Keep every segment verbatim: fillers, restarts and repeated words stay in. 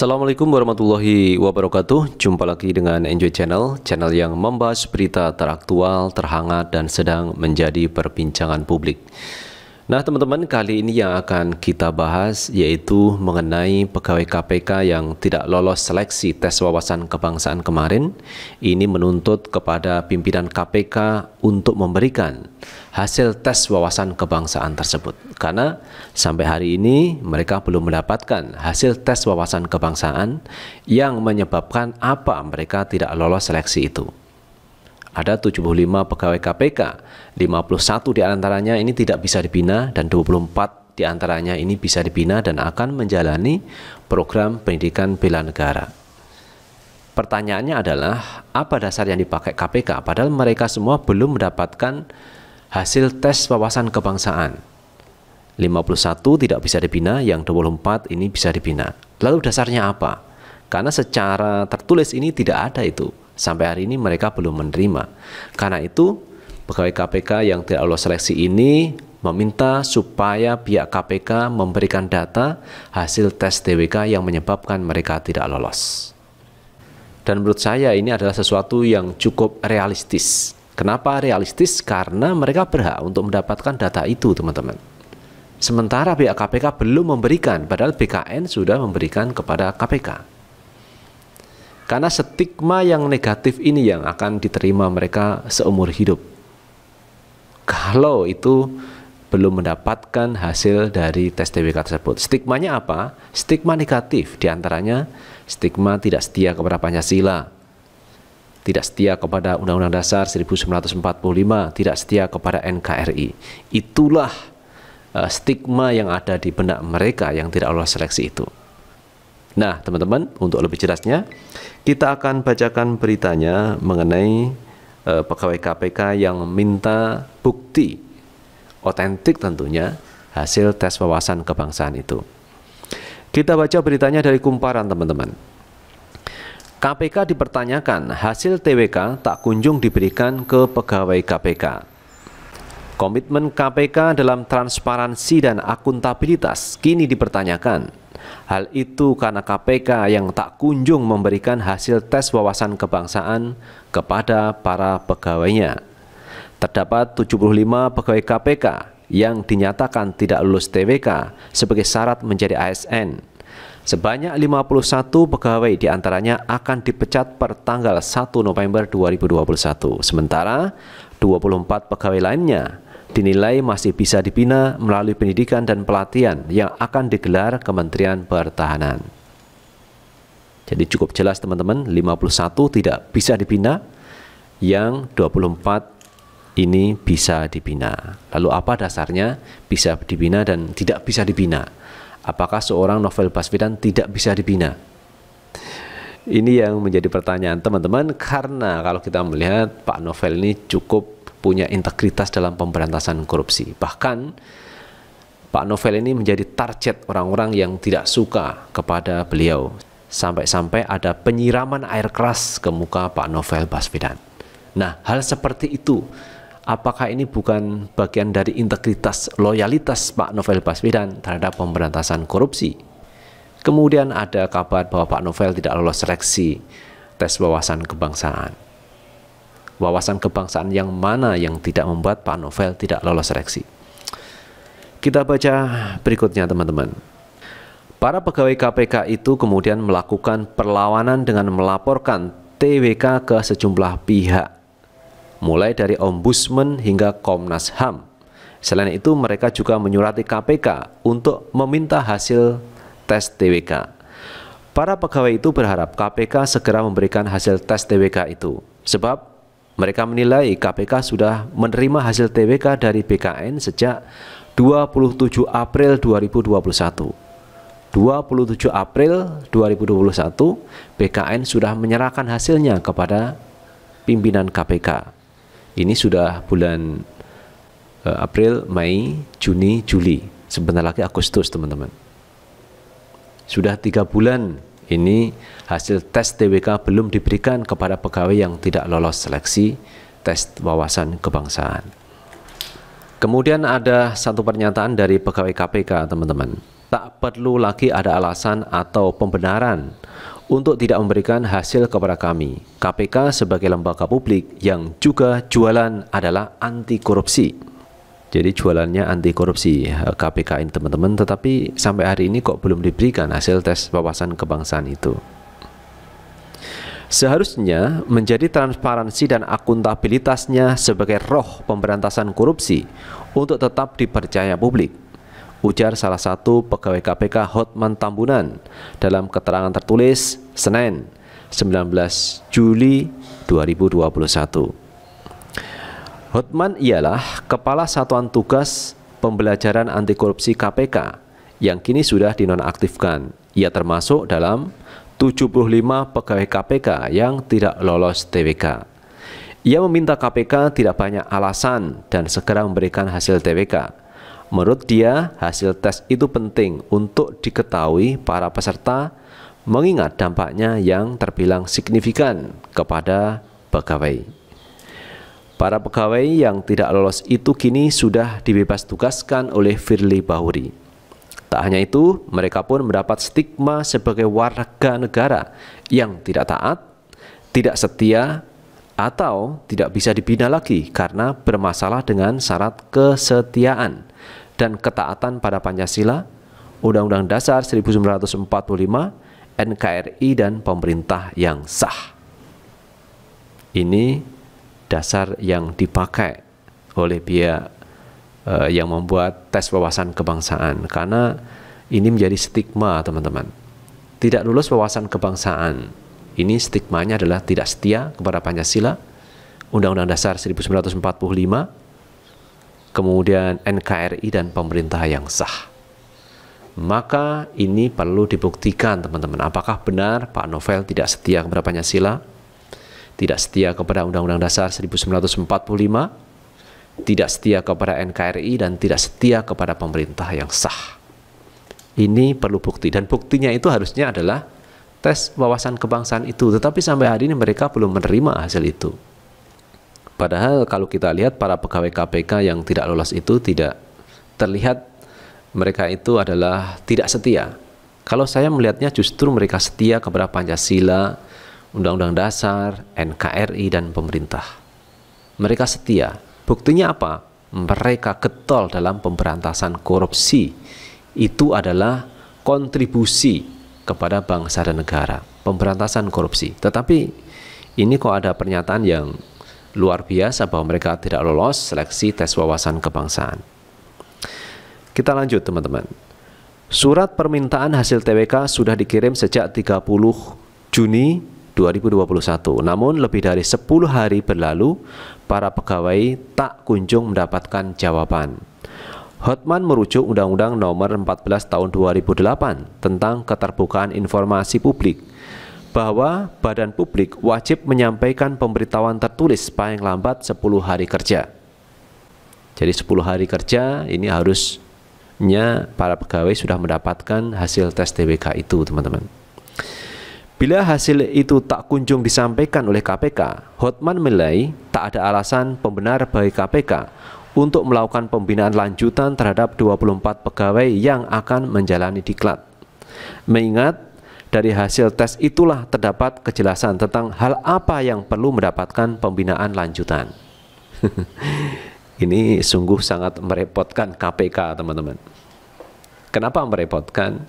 Assalamualaikum warahmatullahi wabarakatuh. Jumpa lagi dengan Enjoy Channel, channel yang membahas berita teraktual, terhangat, dan sedang menjadi perbincangan publik. Nah teman-teman, kali ini yang akan kita bahas yaitu mengenai pegawai K P K yang tidak lolos seleksi tes wawasan kebangsaan kemarin. Ini menuntut kepada pimpinan K P K untuk memberikan hasil tes wawasan kebangsaan tersebut, karena sampai hari ini mereka belum mendapatkan hasil tes wawasan kebangsaan yang menyebabkan apa mereka tidak lolos seleksi itu. Ada tujuh puluh lima pegawai K P K, lima puluh satu diantaranya ini tidak bisa dibina dan dua puluh empat diantaranya ini bisa dibina dan akan menjalani program pendidikan bela negara. Pertanyaannya adalah, apa dasar yang dipakai K P K padahal mereka semua belum mendapatkan hasil tes wawasan kebangsaan? Lima puluh satu tidak bisa dibina, yang dua puluh empat ini bisa dibina. Lalu dasarnya apa? Karena secara tertulis ini tidak ada itu. Sampai hari ini mereka belum menerima. Karena itu pegawai K P K yang tidak lolos seleksi ini meminta supaya pihak K P K memberikan data hasil tes T W K yang menyebabkan mereka tidak lolos. Dan menurut saya ini adalah sesuatu yang cukup realistis. Kenapa realistis? Karena mereka berhak untuk mendapatkan data itu, teman-teman. Sementara pihak K P K belum memberikan, padahal B K N sudah memberikan kepada K P K. Karena stigma yang negatif ini yang akan diterima mereka seumur hidup kalau itu belum mendapatkan hasil dari tes T W K tersebut. Stigmanya apa? Stigma negatif, diantaranya stigma tidak setia kepada Pancasila, tidak setia kepada Undang-Undang Dasar seribu sembilan ratus empat puluh lima, tidak setia kepada N K R I. Itulah uh, stigma yang ada di benak mereka yang tidak lolos seleksi itu. Nah teman-teman, untuk lebih jelasnya kita akan bacakan beritanya mengenai uh, pegawai K P K yang minta bukti otentik tentunya hasil tes wawasan kebangsaan itu. Kita baca beritanya dari Kumparan, teman-teman. K P K dipertanyakan, hasil T W K tak kunjung diberikan ke pegawai K P K. Komitmen K P K dalam transparansi dan akuntabilitas kini dipertanyakan. Hal itu karena K P K yang tak kunjung memberikan hasil tes wawasan kebangsaan kepada para pegawainya. Terdapat tujuh puluh lima pegawai K P K yang dinyatakan tidak lulus T W K sebagai syarat menjadi A S N. Sebanyak lima puluh satu pegawai diantaranya akan dipecat per tanggal satu November dua ribu dua puluh satu. Sementara dua puluh empat pegawai lainnya dinilai masih bisa dibina melalui pendidikan dan pelatihan yang akan digelar Kementerian Pertahanan. Jadi cukup jelas teman-teman, lima puluh satu tidak bisa dibina, yang dua puluh empat ini bisa dibina. Lalu apa dasarnya bisa dibina dan tidak bisa dibina? Apakah seorang Novel Baswedan tidak bisa dibina? Ini yang menjadi pertanyaan teman-teman, karena kalau kita melihat Pak Novel ini cukup punya integritas dalam pemberantasan korupsi. Bahkan Pak Novel ini menjadi target orang-orang yang tidak suka kepada beliau. Sampai-sampai ada penyiraman air keras ke muka Pak Novel Baswedan. Nah, hal seperti itu, apakah ini bukan bagian dari integritas, loyalitas Pak Novel Baswedan terhadap pemberantasan korupsi? Kemudian ada kabar bahwa Pak Novel tidak lolos seleksi tes wawasan kebangsaan. Wawasan kebangsaan yang mana yang tidak membuat Pak Novel tidak lolos seleksi? Kita baca berikutnya, teman-teman. Para pegawai K P K itu kemudian melakukan perlawanan dengan melaporkan T W K ke sejumlah pihak, mulai dari Ombudsman hingga Komnas H A M. Selain itu, mereka juga menyurati K P K untuk meminta hasil tes T W K. Para pegawai itu berharap K P K segera memberikan hasil tes T W K itu, sebab mereka menilai K P K sudah menerima hasil T W K dari B K N sejak dua puluh tujuh April dua ribu dua puluh satu. dua puluh tujuh April dua ribu dua puluh satu, B K N sudah menyerahkan hasilnya kepada pimpinan K P K. Ini sudah bulan uh, April, Mei, Juni, Juli, sebentar lagi Agustus, teman-teman. Sudah tiga bulan ini hasil tes T W K belum diberikan kepada pegawai yang tidak lolos seleksi tes wawasan kebangsaan. Kemudian ada satu pernyataan dari pegawai K P K, teman-teman. tak perlu lagi ada alasan atau pembenaran untuk tidak memberikan hasil kepada kami. K P K sebagai lembaga publik yang juga jualan adalah anti korupsi. Jadi jualannya anti korupsi K P K ini, teman-teman, tetapi sampai hari ini kok belum diberikan hasil tes wawasan kebangsaan itu. Seharusnya menjadi transparansi dan akuntabilitasnya sebagai roh pemberantasan korupsi untuk tetap dipercaya publik, ujar salah satu pegawai K P K Hotman Tambunan dalam keterangan tertulis Senin sembilan belas Juli dua ribu dua puluh satu. Hotman ialah Kepala Satuan Tugas Pembelajaran Anti Korupsi K P K yang kini sudah dinonaktifkan. Ia termasuk dalam tujuh puluh lima pegawai K P K yang tidak lolos T W K. Ia meminta K P K tidak banyak alasan dan segera memberikan hasil T W K. Menurut dia, hasil tes itu penting untuk diketahui para peserta, mengingat dampaknya yang terbilang signifikan kepada pegawai. Para pegawai yang tidak lolos itu kini sudah dibebas tugaskan oleh Firli Bahuri. Tak hanya itu, mereka pun mendapat stigma sebagai warga negara yang tidak taat, tidak setia, atau tidak bisa dibina lagi karena bermasalah dengan syarat kesetiaan dan ketaatan pada Pancasila, Undang-Undang Dasar seribu sembilan ratus empat puluh lima, N K R I, dan pemerintah yang sah. Ini dasar yang dipakai oleh pihak yang membuat tes wawasan kebangsaan, karena ini menjadi stigma, teman-teman. Tidak lulus wawasan kebangsaan ini stigmanya adalah tidak setia kepada Pancasila, Undang-Undang Dasar seribu sembilan ratus empat puluh lima, kemudian N K R I dan pemerintah yang sah. Maka ini perlu dibuktikan, teman-teman, apakah benar Pak Novel tidak setia kepada Pancasila, tidak setia kepada Undang-Undang Dasar seribu sembilan ratus empat puluh lima, tidak setia kepada N K R I, dan tidak setia kepada pemerintah yang sah. Ini perlu bukti, dan buktinya itu harusnya adalah tes wawasan kebangsaan itu, tetapi sampai hari ini mereka belum menerima hasil itu. Padahal kalau kita lihat para pegawai K P K yang tidak lolos itu, tidak terlihat mereka itu adalah tidak setia. Kalau saya melihatnya justru mereka setia kepada Pancasila, Undang-Undang Dasar, N K R I, dan pemerintah. Mereka setia. Buktinya apa? Mereka getol dalam pemberantasan korupsi. Itu adalah kontribusi kepada bangsa dan negara, pemberantasan korupsi. Tetapi ini kok ada pernyataan yang luar biasa bahwa mereka tidak lolos seleksi tes wawasan kebangsaan. Kita lanjut, teman-teman. Surat permintaan hasil T W K sudah dikirim sejak tiga puluh Juni dua ribu dua puluh satu, namun lebih dari sepuluh hari berlalu, para pegawai tak kunjung mendapatkan jawaban. Hotman merujuk Undang-Undang Nomor empat belas Tahun dua ribu delapan tentang Keterbukaan Informasi Publik, bahwa badan publik wajib menyampaikan pemberitahuan tertulis paling lambat sepuluh hari kerja. Jadi sepuluh hari kerja ini harusnya para pegawai sudah mendapatkan hasil tes T W K itu, teman-teman. Bila hasil itu tak kunjung disampaikan oleh K P K, Hotman menilai tak ada alasan pembenar bagi K P K untuk melakukan pembinaan lanjutan terhadap dua puluh empat pegawai yang akan menjalani diklat. Mengingat dari hasil tes itulah terdapat kejelasan tentang hal apa yang perlu mendapatkan pembinaan lanjutan. Ini sungguh sangat merepotkan K P K, teman-teman. Kenapa merepotkan?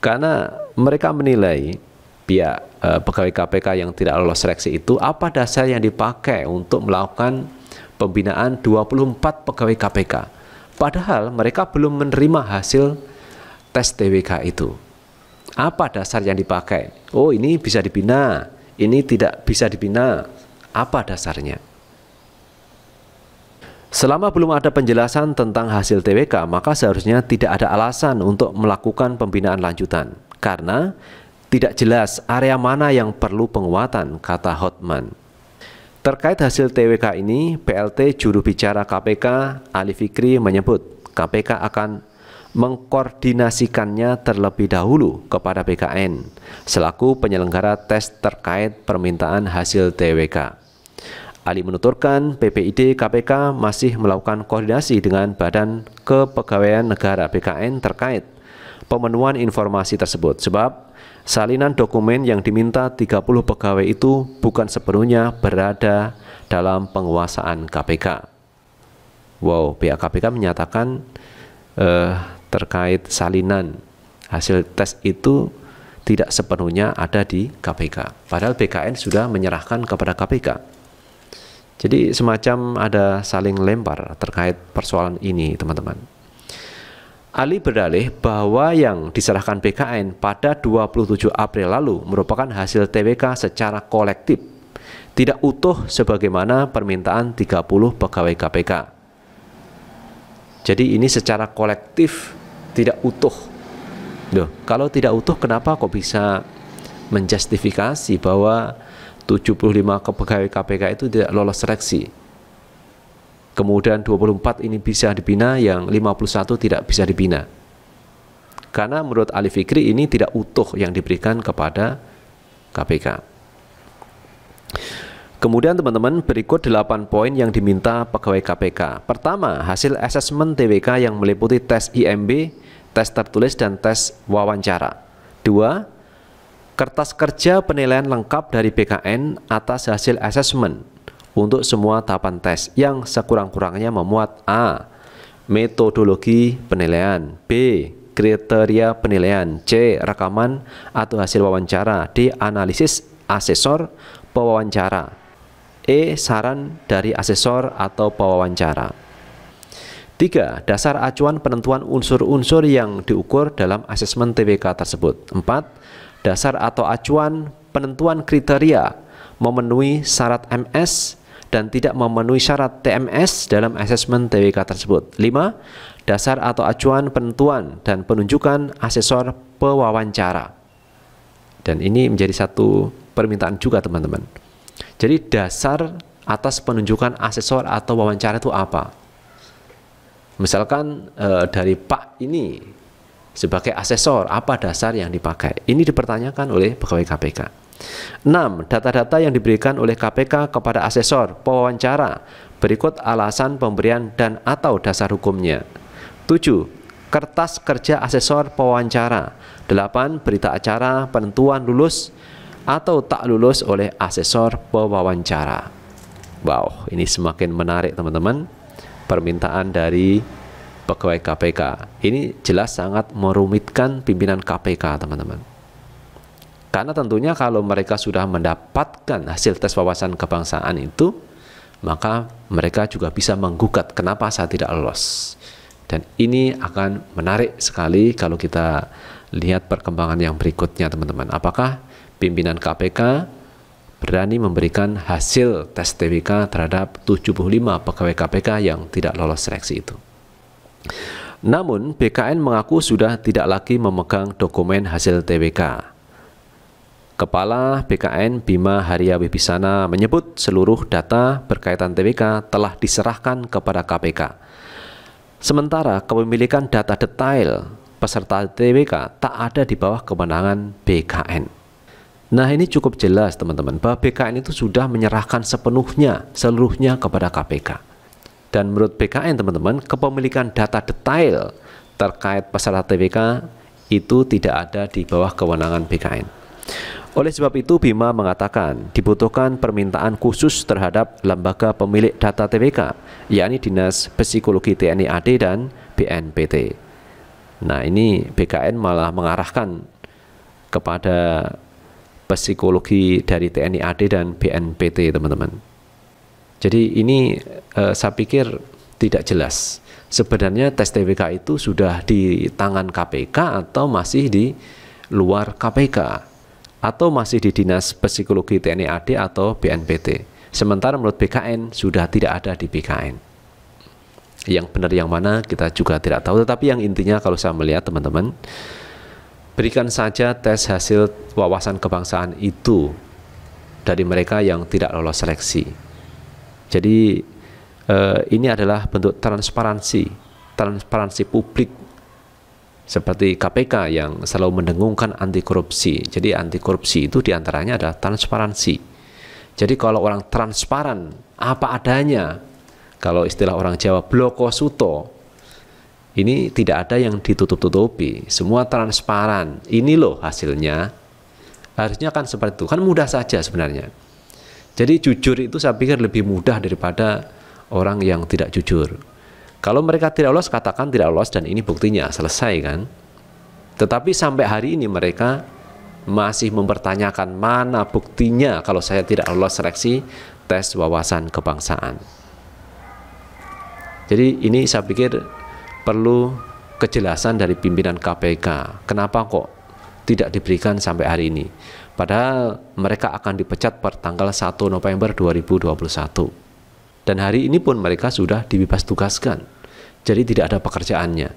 Karena mereka menilai pihak eh, pegawai K P K yang tidak lolos seleksi itu, apa dasar yang dipakai untuk melakukan pembinaan dua puluh empat pegawai K P K, padahal mereka belum menerima hasil tes T W K itu. Apa dasar yang dipakai? Oh, ini bisa dibina, ini tidak bisa dibina. Apa dasarnya? Selama belum ada penjelasan tentang hasil T W K, maka seharusnya tidak ada alasan untuk melakukan pembinaan lanjutan, karena tidak jelas area mana yang perlu penguatan, kata Hotman. Terkait hasil T W K ini, P L T juru bicara K P K Ali Fikri menyebut K P K akan mengkoordinasikannya terlebih dahulu kepada B K N selaku penyelenggara tes terkait permintaan hasil T W K. Ali menuturkan P P I D K P K masih melakukan koordinasi dengan Badan Kepegawaian Negara B K N terkait pemenuhan informasi tersebut. Sebab salinan dokumen yang diminta tiga puluh pegawai itu bukan sepenuhnya berada dalam penguasaan K P K. Wow, pihak K P K menyatakan eh, terkait salinan hasil tes itu tidak sepenuhnya ada di K P K. Padahal B K N sudah menyerahkan kepada K P K. Jadi semacam ada saling lempar terkait persoalan ini, teman-teman. Ali berdalih bahwa yang diserahkan B K N pada dua puluh tujuh April lalu merupakan hasil T W K secara kolektif, tidak utuh sebagaimana permintaan tiga puluh pegawai K P K. Jadi ini secara kolektif tidak utuh. Loh, kalau tidak utuh kenapa kok bisa menjustifikasi bahwa tujuh puluh lima pegawai K P K itu tidak lolos seleksi. Kemudian dua puluh empat ini bisa dibina, yang lima puluh satu tidak bisa dibina. Karena menurut Ali Fikri ini tidak utuh yang diberikan kepada K P K. Kemudian teman-teman, berikut delapan poin yang diminta pegawai K P K. Pertama, hasil asesmen T W K yang meliputi tes I M B, tes tertulis dan tes wawancara. Dua, kertas kerja penilaian lengkap dari B K N atas hasil asesmen untuk semua tahapan tes yang sekurang-kurangnya memuat A. metodologi penilaian, B. kriteria penilaian, C. rekaman atau hasil wawancara, D. analisis asesor pewawancara, E. saran dari asesor atau pewawancara. Tiga, dasar acuan penentuan unsur-unsur yang diukur dalam asesmen T W K tersebut. Empat, dasar atau acuan penentuan kriteria memenuhi syarat M S dan tidak memenuhi syarat T M S dalam asesmen T W K tersebut. Lima, dasar atau acuan penentuan dan penunjukan asesor pewawancara. Dan ini menjadi satu permintaan juga, teman-teman. Jadi dasar atas penunjukan asesor atau wawancara itu apa? Misalkan eh, dari Pak ini sebagai asesor, apa dasar yang dipakai? Ini dipertanyakan oleh pegawai K P K. enam. Data-data yang diberikan oleh K P K kepada asesor pewawancara, berikut alasan pemberian dan atau dasar hukumnya. tujuh. Kertas kerja asesor pewawancara. delapan. Berita acara penentuan lulus atau tak lulus oleh asesor pewawancara. Wow, ini semakin menarik, teman-teman. Permintaan dari pegawai K P K ini jelas sangat merumitkan pimpinan K P K, teman-teman. Karena tentunya kalau mereka sudah mendapatkan hasil tes wawasan kebangsaan itu, maka mereka juga bisa menggugat kenapa saya tidak lolos. Dan ini akan menarik sekali kalau kita lihat perkembangan yang berikutnya, teman-teman. Apakah pimpinan K P K berani memberikan hasil tes T W K terhadap tujuh puluh lima pegawai K P K yang tidak lolos seleksi itu? Namun B K N mengaku sudah tidak lagi memegang dokumen hasil T W K. Kepala B K N Bima Haria Wibisana menyebut seluruh data berkaitan T W K telah diserahkan kepada K P K. Sementara kepemilikan data detail peserta T W K tak ada di bawah kewenangan B K N. Nah, ini cukup jelas, teman-teman, bahwa B K N itu sudah menyerahkan sepenuhnya, seluruhnya kepada K P K. Dan menurut B K N, teman-teman, kepemilikan data detail terkait peserta T W K itu tidak ada di bawah kewenangan B K N. Oleh sebab itu, Bima mengatakan dibutuhkan permintaan khusus terhadap lembaga pemilik data T W K, yakni Dinas Psikologi T N I A D dan B N P T. Nah, ini B K N malah mengarahkan kepada psikologi dari T N I A D dan B N P T, teman-teman. Jadi ini eh, saya pikir tidak jelas. Sebenarnya tes T W K itu sudah di tangan K P K atau masih di luar K P K, atau masih di Dinas Psikologi T N I A D atau B N P T. Sementara menurut B K N sudah tidak ada di B K N. Yang benar yang mana kita juga tidak tahu. Tetapi yang intinya kalau saya melihat, teman-teman, berikan saja tes hasil wawasan kebangsaan itu dari mereka yang tidak lolos seleksi. Jadi eh, ini adalah bentuk transparansi, transparansi publik, seperti K P K yang selalu mendengungkan anti korupsi. Jadi anti korupsi itu diantaranya adalah transparansi. Jadi kalau orang transparan apa adanya, kalau istilah orang Jawa bloko suto, ini tidak ada yang ditutup-tutupi, semua transparan. Ini loh hasilnya, harusnya kan seperti itu, kan mudah saja sebenarnya. Jadi jujur itu saya pikir lebih mudah daripada orang yang tidak jujur. Kalau mereka tidak lolos, katakan tidak lolos, dan ini buktinya, selesai kan. Tetapi sampai hari ini mereka masih mempertanyakan mana buktinya kalau saya tidak lolos seleksi tes wawasan kebangsaan. Jadi ini saya pikir perlu kejelasan dari pimpinan K P K. Kenapa kok tidak diberikan sampai hari ini? Padahal mereka akan dipecat per tanggal satu November dua ribu dua puluh satu. Dan hari ini pun mereka sudah dibebas tugaskan, jadi tidak ada pekerjaannya.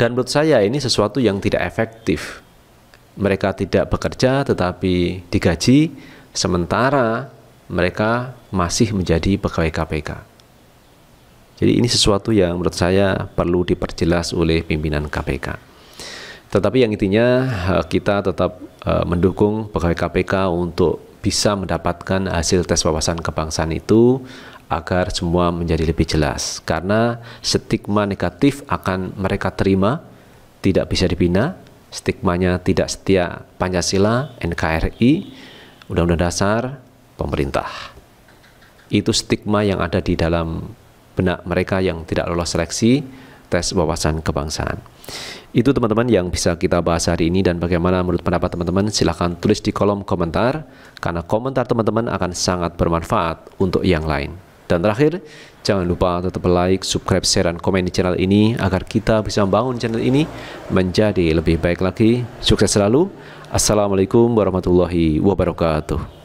Dan menurut saya ini sesuatu yang tidak efektif. Mereka tidak bekerja tetapi digaji, sementara mereka masih menjadi pegawai K P K. Jadi ini sesuatu yang menurut saya perlu diperjelas oleh pimpinan K P K. Tetapi yang intinya kita tetap mendukung pegawai K P K untuk bisa mendapatkan hasil tes wawasan kebangsaan itu agar semua menjadi lebih jelas, karena stigma negatif akan mereka terima, tidak bisa dibina. Stigmanya tidak setia Pancasila, N K R I, Undang-Undang Dasar, pemerintah. Itu stigma yang ada di dalam benak mereka yang tidak lolos seleksi tes wawasan kebangsaan. Itu teman-teman yang bisa kita bahas hari ini, dan bagaimana menurut pendapat teman-teman silahkan tulis di kolom komentar, karena komentar teman-teman akan sangat bermanfaat untuk yang lain. Dan terakhir, jangan lupa tetap like, subscribe, share, dan komen di channel ini agar kita bisa membangun channel ini menjadi lebih baik lagi. Sukses selalu. Assalamualaikum warahmatullahi wabarakatuh.